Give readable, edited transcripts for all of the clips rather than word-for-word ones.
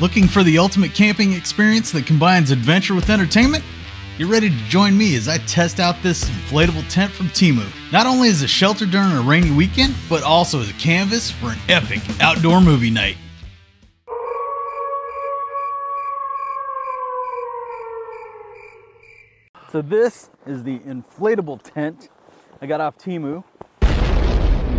Looking for the ultimate camping experience that combines adventure with entertainment? You're ready to join me as I test out this inflatable tent from Temu. Not only as a shelter during a rainy weekend, but also as a canvas for an epic outdoor movie night. So this is the inflatable tent I got off Temu,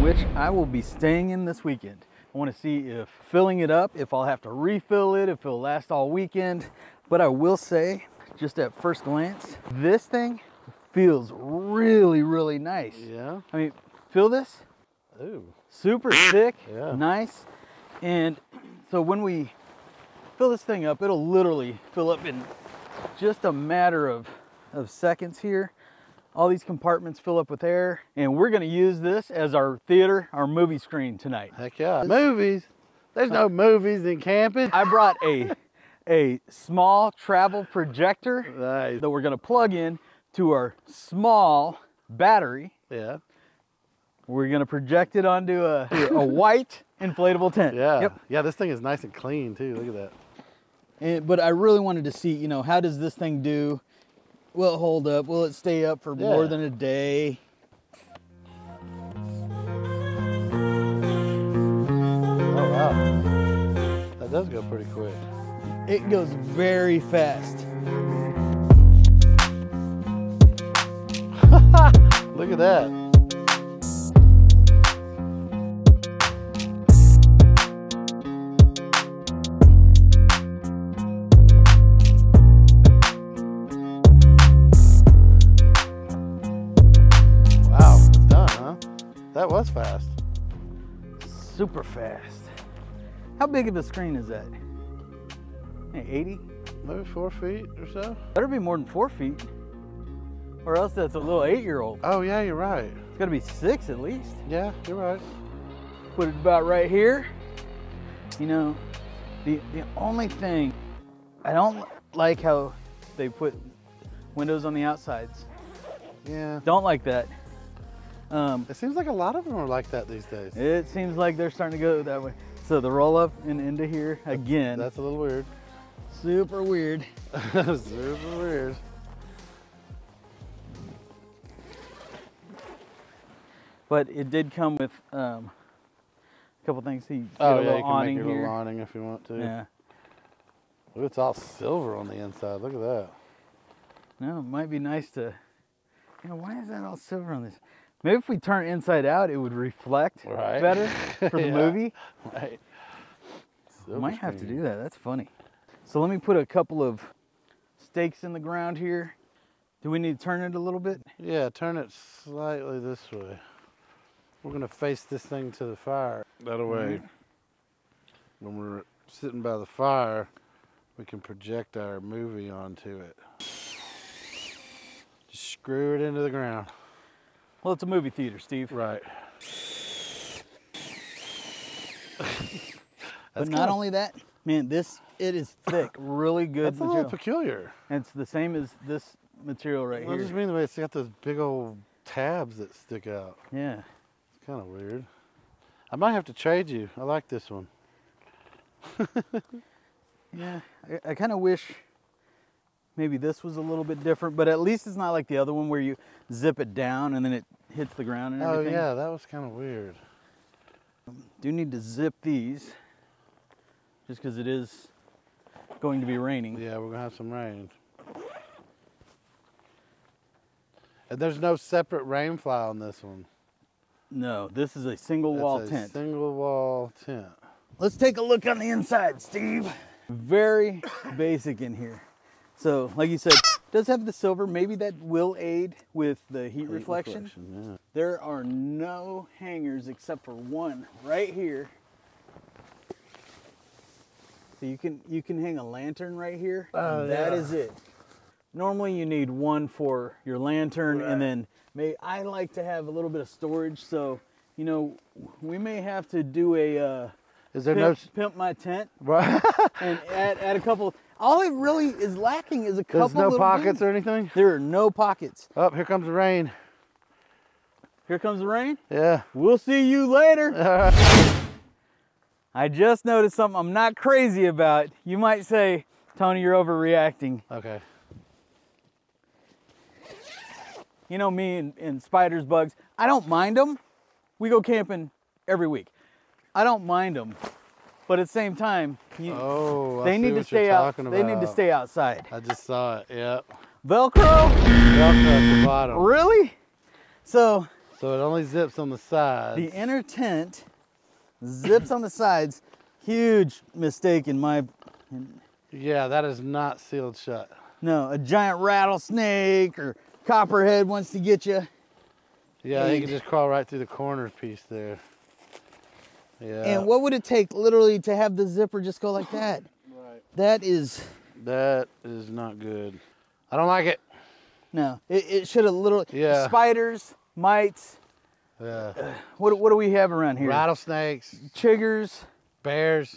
which I will be staying in this weekend. I want to see if filling it up, if I'll have to refill it, if it'll last all weekend. But I will say, just at first glance, this thing feels really, really nice. Yeah. I mean, feel this? Ooh. Super thick, yeah. Nice. And so when we fill this thing up, it'll literally fill up in just a matter of seconds here. All these compartments fill up with air, and we're gonna use this as our theater, our movie screen tonight. Heck yeah. Movies? There's no movies in camping. I brought a small travel projector. Nice. That we're gonna plug in to our small battery. Yeah. We're gonna project it onto a white inflatable tent. Yeah. Yep. Yeah, this thing is nice and clean too, look at that. And, but I really wanted to see, you know, how does this thing do? Will it hold up? Will it stay up for more than a day? Oh, wow. That does go pretty quick. It goes very fast. Look at that. That was fast. Super fast. How big of a screen is that? Hey, 80? Maybe 4 feet or so. Better be more than 4 feet. Or else that's a little 8-year-old. Oh yeah, you're right. It's gotta be 6 at least. Yeah, you're right. Put it about right here. You know, the only thing, I don't like how they put windows on the outsides. Yeah. Don't like that. It seems like a lot of them are like that these days. It seems like they're starting to go that way. So the roll up and into here again. That's a little weird. Super weird. Super weird. But it did come with a couple things. So you can get a little awning here. You can make your little awning if you want to. Yeah. Ooh, it's all silver on the inside. Look at that. No, it might be nice to. You know, why is that all silver on this? Maybe if we turn it inside out, it would reflect better for the movie. Right. So might have to do that. That's funny. So let me put a couple of stakes in the ground here. Do we need to turn it a little bit? Yeah, turn it slightly this way. We're going to face this thing to the fire. That way, when we're sitting by the fire, we can project our movie onto it. Just screw it into the ground. Well, it's a movie theater, Steve. Right. But not only that, man, it is thick, really good That's material. A little peculiar. And it's the same as this material right here. I just mean the way it's got those big old tabs that stick out. Yeah. It's kind of weird. I might have to trade you. I like this one. Yeah, I kind of wish maybe this was a little bit different, but at least it's not like the other one where you zip it down and then it hits the ground and everything. Oh yeah, that was kind of weird. Do need to zip these, just because it is going to be raining. Yeah, we're going to have some rain. And there's no separate rainfly on this one. No, this is a single wall tent. It's a single wall tent. Let's take a look on the inside, Steve. Very basic in here. So, like you said, does have the silver. Maybe that will aid with the heat reflection. Yeah. There are no hangers except for one right here. So you can hang a lantern right here. That is it. Normally you need one for your lantern, and then I like to have a little bit of storage. So, you know, we may have to do a is there pimp my tent and add a couple. All it really is lacking is a couple. There's no pockets or anything? There are no pockets. Oh, here comes the rain. Here comes the rain? Yeah. We'll see you later. I just noticed something I'm not crazy about. You might say, Tony, you're overreacting. Okay. You know me and spiders, bugs. I don't mind them. We go camping every week. I don't mind them. But at the same time, they need to stay outside. I just saw it, yep. Velcro? Velcro at the bottom. Really? So it only zips on the sides. The inner tent zips on the sides. Huge mistake in my... Yeah, that is not sealed shut. No, a giant rattlesnake or copperhead wants to get you. Yeah, you can just crawl right through the corner piece there. Yeah. And what would it take literally to have the zipper just go like that? Right. That is not good. I don't like it. No, it should have literally, yeah. Spiders, mites. Yeah. What do we have around here? Rattlesnakes. Chiggers. Bears.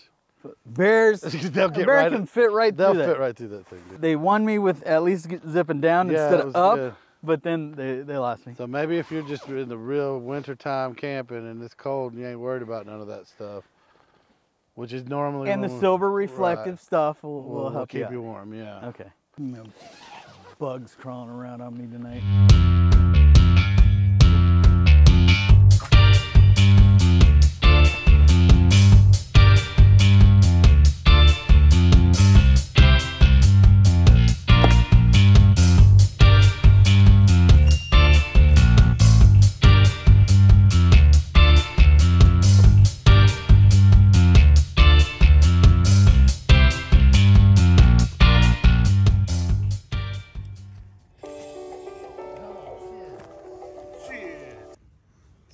Bears. They'll fit right through that thing. Dude. They won me with at least zipping down instead of up. Good. But then they lost me. So maybe if you're just in the real wintertime camping and it's cold and you ain't worried about none of that stuff, which is normally... And the silver reflective stuff will help keep you warm, yeah. Okay. No bugs crawling around on me tonight.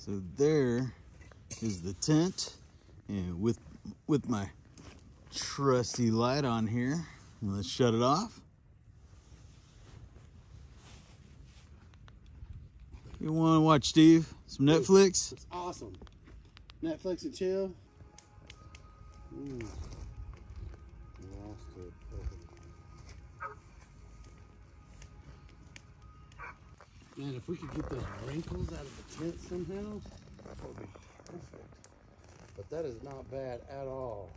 So there is the tent, and with my trusty light on here, and let's shut it off. You want to watch, Steve, some Netflix? It's awesome. Netflix and chill. Mm. Lost it. Man, if we could get those wrinkles out of the tent somehow, that would be perfect. But that is not bad at all.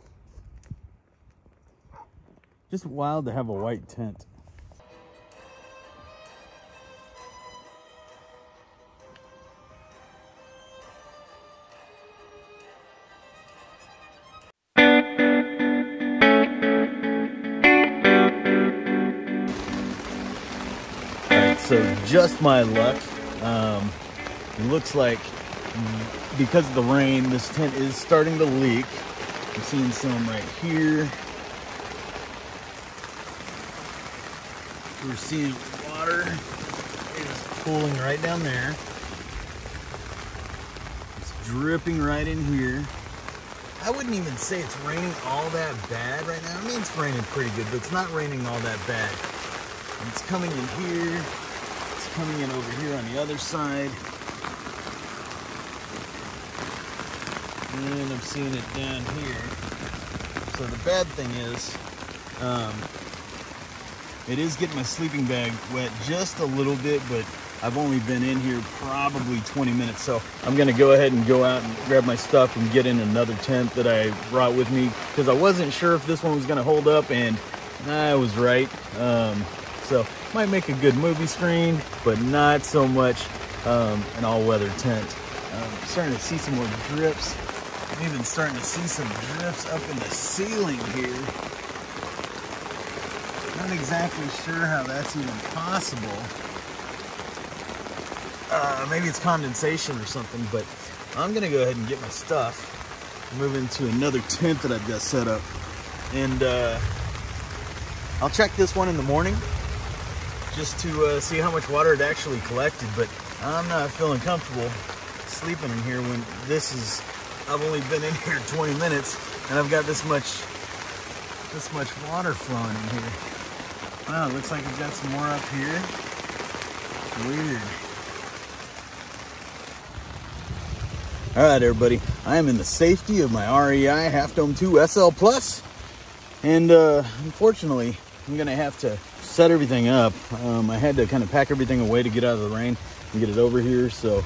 Just wild to have a white tent. So just my luck, it looks like because of the rain, this tent is starting to leak. I'm seeing some right here. We're seeing water. It is pooling right down there. It's dripping right in here. I wouldn't even say it's raining all that bad right now. I mean, it's raining pretty good, but it's not raining all that bad. It's coming in here. Coming in over here on the other side. And I'm seeing it down here. So the bad thing is, it is getting my sleeping bag wet just a little bit, but I've only been in here probably 20 minutes. So I'm gonna go ahead and go out and grab my stuff and get in another tent that I brought with me, because I wasn't sure if this one was gonna hold up, and I was right. So might make a good movie screen, but not so much an all-weather tent. I'm starting to see some more drips. I'm even starting to see some drips up in the ceiling here. Not exactly sure how that's even possible. Maybe it's condensation or something, but I'm gonna go ahead and get my stuff, move into another tent that I've got set up, and I'll check this one in the morning, just to see how much water it actually collected, but I'm not feeling comfortable sleeping in here when this is, I've only been in here 20 minutes and I've got this much water flowing in here. Wow, looks like we've got some more up here. Weird. All right, everybody, I am in the safety of my REI Half Dome 2 SL+, and unfortunately, I'm gonna have to set everything up. I had to kind of pack everything away to get out of the rain and get it over here, so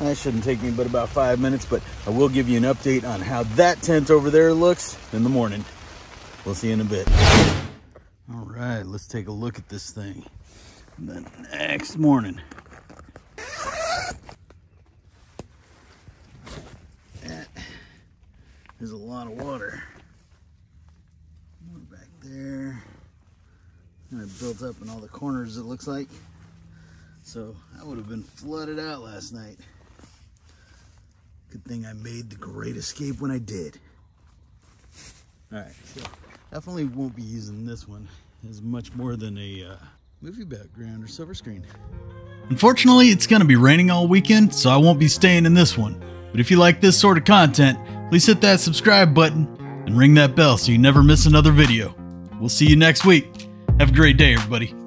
That shouldn't take me but about 5 minutes, but I will give you an update on how that tent over there looks in the morning. We'll see you in a bit. All right, let's take a look at this thing the next morning. That is a lot of water. More back there. And it built up in all the corners, it looks like. So I would have been flooded out last night. Good thing I made the great escape when I did. All right, so definitely won't be using this one as much more than a movie background or silver screen. Unfortunately, it's going to be raining all weekend, so I won't be staying in this one. But if you like this sort of content, please hit that subscribe button and ring that bell so you never miss another video. We'll see you next week. Have a great day, everybody.